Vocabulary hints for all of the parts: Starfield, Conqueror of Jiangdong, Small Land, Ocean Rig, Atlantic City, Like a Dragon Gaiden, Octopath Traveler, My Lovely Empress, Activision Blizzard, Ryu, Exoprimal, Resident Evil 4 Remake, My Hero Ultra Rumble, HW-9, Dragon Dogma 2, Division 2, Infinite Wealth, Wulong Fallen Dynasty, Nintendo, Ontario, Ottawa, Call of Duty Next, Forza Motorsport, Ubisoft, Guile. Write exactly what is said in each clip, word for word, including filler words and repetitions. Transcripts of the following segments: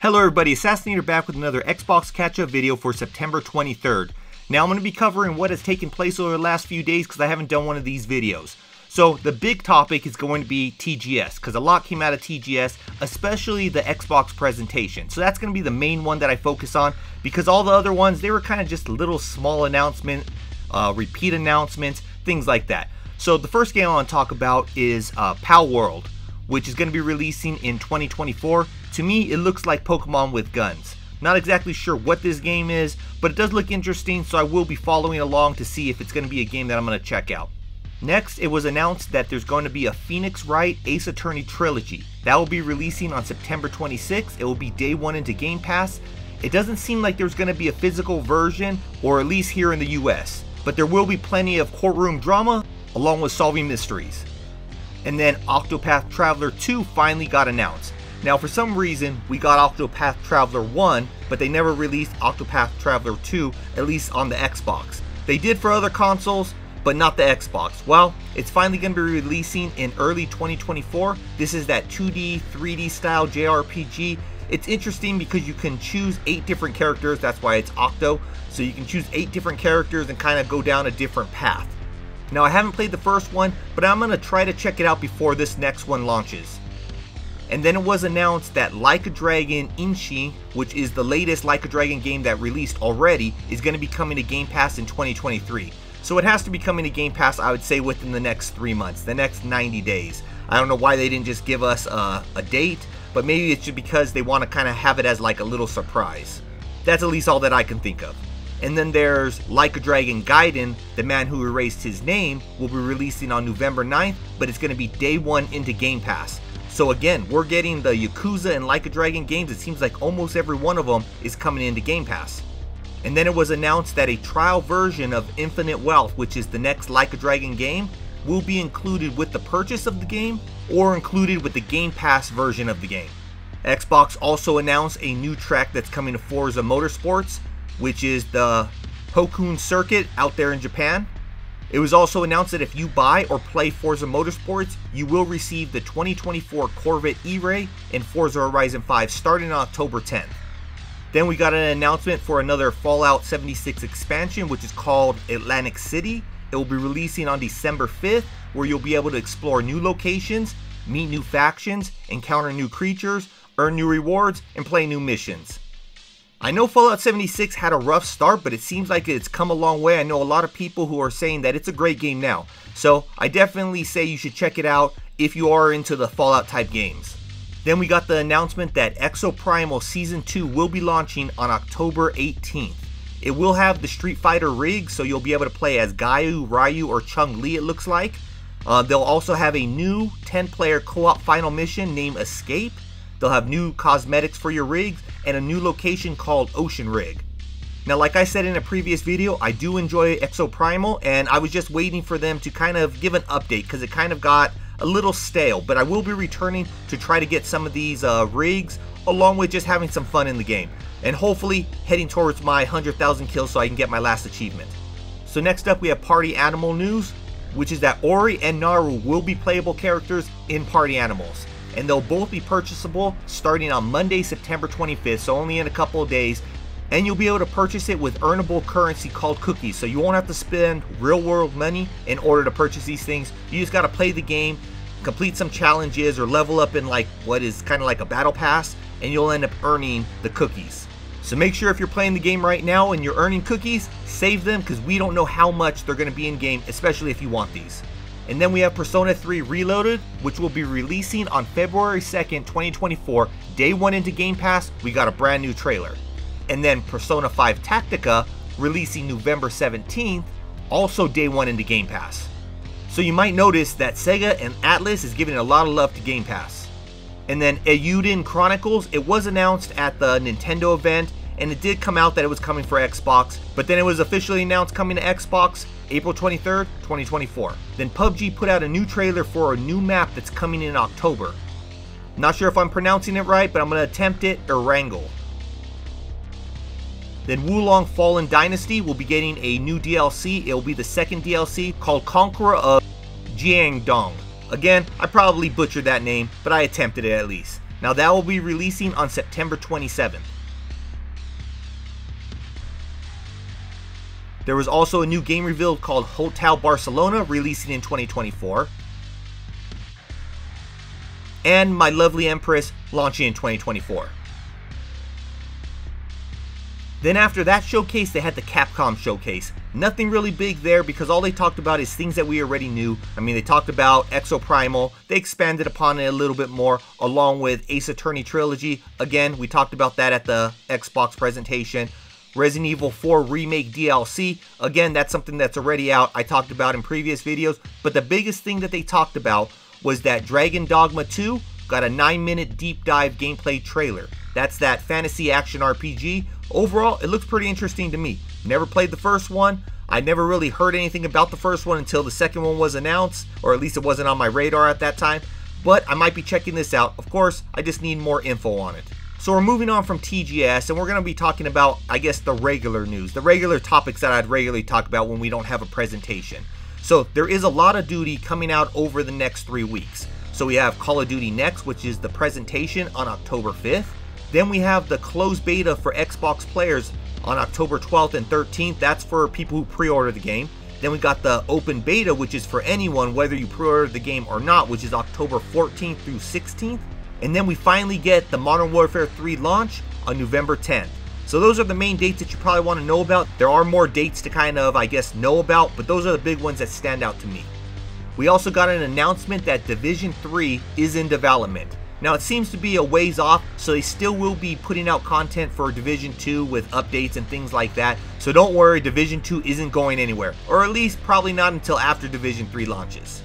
Hello everybody, Assassinator back with another Xbox catch-up video for September twenty-third. Now I'm going to be covering what has taken place over the last few days because I haven't done one of these videos. So the big topic is going to be T G S because a lot came out of T G S, especially the Xbox presentation. So that's going to be the main one that I focus on because all the other ones, they were kind of just little small announcement, uh, repeat announcements, things like that. So the first game I want to talk about is uh, Pal World, which is going to be releasing in twenty twenty-four. To me, it looks like Pokemon with guns. Not exactly sure what this game is, but it does look interesting, so I will be following along to see if it's going to be a game that I'm going to check out. Next, it was announced that there's going to be a Phoenix Wright Ace Attorney Trilogy. That will be releasing on September twenty-sixth. It will be day one into Game Pass. It doesn't seem like there's going to be a physical version, or at least here in the U S, but there will be plenty of courtroom drama, along with solving mysteries. And then Octopath Traveler two finally got announced. Now for some reason we got Octopath Traveler one, but they never released Octopath Traveler two, at least on the Xbox. They did for other consoles, but not the Xbox. Well, it's finally going to be releasing in early twenty twenty-four. This is that two D, three D style J R P G. It's interesting because you can choose eight different characters, that's why it's Octo. So you can choose eight different characters and kind of go down a different path. Now I haven't played the first one, but I'm going to try to check it out before this next one launches. And then it was announced that Like a Dragon Inchi, which is the latest Like a Dragon game that released already, is going to be coming to Game Pass in twenty twenty-three. So it has to be coming to Game Pass, I would say, within the next three months, the next ninety days. I don't know why they didn't just give us a, a date, but maybe it's just because they want to kind of have it as like a little surprise. That's at least all that I can think of. And then there's Like a Dragon Gaiden, The Man Who Erased His Name, will be releasing on November ninth, but it's going to be day one into Game Pass. So again, we're getting the Yakuza and Like a Dragon games. It seems like almost every one of them is coming into Game Pass. And then it was announced that a trial version of Infinite Wealth, which is the next Like a Dragon game, will be included with the purchase of the game or included with the Game Pass version of the game. Xbox also announced a new track that's coming to Forza Motorsports, which is the Hakone circuit out there in Japan. It was also announced that if you buy or play Forza Motorsports, you will receive the twenty twenty-four Corvette E-Ray and Forza Horizon five starting on October tenth. Then we got an announcement for another Fallout seventy-six expansion, which is called Atlantic City. It will be releasing on December fifth, where you'll be able to explore new locations, meet new factions, encounter new creatures, earn new rewards, and play new missions. I know Fallout seventy-six had a rough start, but it seems like it's come a long way. I know a lot of people who are saying that it's a great game now. So I definitely say you should check it out if you are into the Fallout type games. Then we got the announcement that Exoprimal Season two will be launching on October eighteenth. It will have the Street Fighter rig, so you'll be able to play as Guile, Ryu, or Chun-Li, it looks like. Uh, they'll also have a new ten player co-op final mission named Escape. They'll have new cosmetics for your rigs and a new location called Ocean Rig. Now, like I said in a previous video, I do enjoy Exoprimal, and I was just waiting for them to kind of give an update because it kind of got a little stale, but I will be returning to try to get some of these uh, rigs along with just having some fun in the game and hopefully heading towards my one hundred thousand kills so I can get my last achievement. So next up we have Party Animal news, which is that Ori and Naru will be playable characters in Party Animals. And they'll both be purchasable starting on Monday, September twenty-fifth, so only in a couple of days. And you'll be able to purchase it with earnable currency called cookies, so you won't have to spend real world money in order to purchase these things. You just got to play the game, complete some challenges, or level up in like what is kind of like a battle pass, and you'll end up earning the cookies. So make sure if you're playing the game right now and you're earning cookies, save them because we don't know how much they're going to be in game, especially if you want these. And then we have Persona three Reloaded, which will be releasing on February second, twenty twenty-four. Day one into Game Pass, we got a brand new trailer. And then Persona five Tactica, releasing November seventeenth, also day one into Game Pass. So you might notice that Sega and Atlus is giving a lot of love to Game Pass. And then Euden Chronicles, it was announced at the Nintendo event, and it did come out that it was coming for Xbox, but then it was officially announced coming to Xbox April twenty-third, twenty twenty-four. Then P U B G put out a new trailer for a new map that's coming in October. Not sure if I'm pronouncing it right, but I'm going to attempt it, Erangel. Then Wulong Fallen Dynasty will be getting a new D L C. It will be the second D L C called Conqueror of Jiangdong. Again, I probably butchered that name, but I attempted it at least. Now that will be releasing on September twenty-seventh. There was also a new game reveal called Hotel Barcelona, releasing in twenty twenty-four. And My Lovely Empress, launching in twenty twenty-four. Then after that showcase, they had the Capcom showcase. Nothing really big there because all they talked about is things that we already knew. I mean, they talked about Exoprimal. They expanded upon it a little bit more, along with Ace Attorney Trilogy. Again, we talked about that at the Xbox presentation. Resident Evil four Remake D L C. Again, that's something that's already out. I talked about in previous videos. But the biggest thing that they talked about was that Dragon Dogma two got a nine minute deep dive gameplay trailer. That's that fantasy action R P G. Overall, it looks pretty interesting to me. Never played the first one. I never really heard anything about the first one until the second one was announced, or at least it wasn't on my radar at that time, but I might be checking this out. Of course, I just need more info on it. So we're moving on from T G S, and we're going to be talking about, I guess, the regular news, the regular topics that I'd regularly talk about when we don't have a presentation. So there is a lot of duty coming out over the next three weeks. So we have Call of Duty Next, which is the presentation on October fifth. Then we have the closed beta for Xbox players on October twelfth and thirteenth. That's for people who pre-order the game. Then we got the open beta, which is for anyone, whether you pre-order the game or not, which is October fourteenth through sixteenth. And then we finally get the Modern Warfare three launch on November tenth. So those are the main dates that you probably want to know about. There are more dates to kind of, I guess, know about, but those are the big ones that stand out to me. We also got an announcement that Division three is in development. Now it seems to be a ways off, so they still will be putting out content for Division two with updates and things like that. So don't worry, Division two isn't going anywhere, or at least probably not until after Division three launches.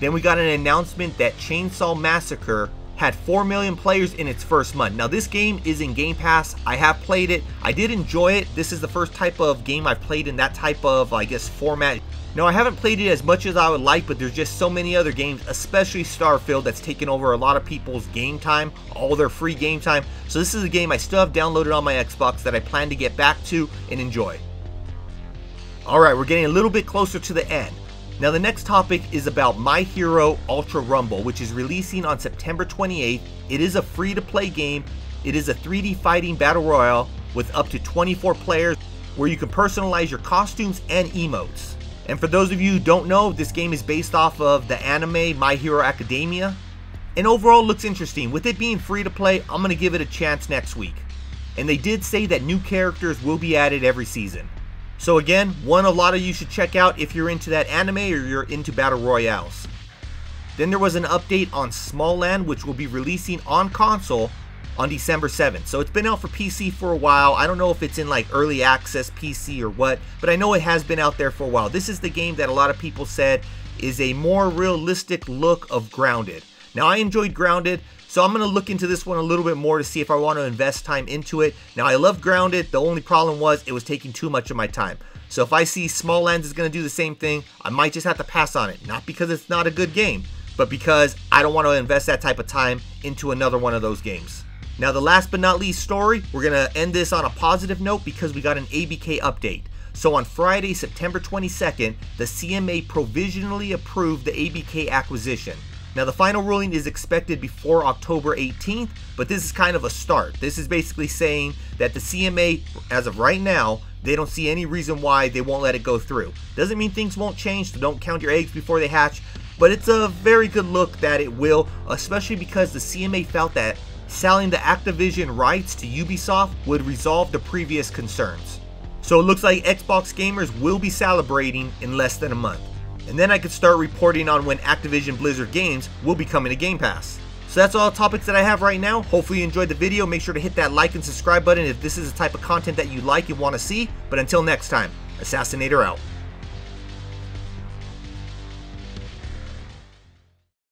Then we got an announcement that Chainsaw Massacre had four million players in its first month. Now this game is in Game Pass. I have played it. I did enjoy it. This is the first type of game I've played in that type of, I guess, format. Now, I haven't played it as much as I would like, but there's just so many other games, especially Starfield, that's taken over a lot of people's game time, all their free game time. So this is a game I still have downloaded on my Xbox that I plan to get back to and enjoy. All right, we're getting a little bit closer to the end. Now, the next topic is about My Hero Ultra Rumble, which is releasing on September twenty-eighth. It is a free-to-play game. It is a three D fighting battle royale with up to twenty-four players where you can personalize your costumes and emotes. And for those of you who don't know, this game is based off of the anime My Hero Academia. And overall looks interesting. With it being free to play, I'm going to give it a chance next week. And they did say that new characters will be added every season. So again, one a lot of you should check out if you're into that anime or you're into battle royales. Then there was an update on Small Land, which will be releasing on console on December seventh. So it's been out for P C for a while. I don't know if it's in like early access P C or what, but I know it has been out there for a while. This is the game that a lot of people said is a more realistic look of Grounded. Now I enjoyed Grounded, so I'm gonna look into this one a little bit more to see if I want to invest time into it. Now I love Grounded, the only problem was it was taking too much of my time. So if I see Small Lands is gonna do the same thing, I might just have to pass on it. Not because it's not a good game, but because I don't want to invest that type of time into another one of those games. Now the last but not least story, we're going to end this on a positive note because we got an A B K update. So on Friday, September twenty-second, the C M A provisionally approved the A B K acquisition. Now the final ruling is expected before October eighteenth, but this is kind of a start. This is basically saying that the C M A, as of right now, they don't see any reason why they won't let it go through. Doesn't mean things won't change, so don't count your eggs before they hatch, but it's a very good look that it will, especially because the C M A felt that selling the Activision rights to Ubisoft would resolve the previous concerns. So it looks like Xbox gamers will be celebrating in less than a month. And then I could start reporting on when Activision Blizzard games will be coming to Game Pass. So that's all the topics that I have right now. Hopefully you enjoyed the video. Make sure to hit that like and subscribe button if this is the type of content that you like and want to see. But until next time, Assassinator out.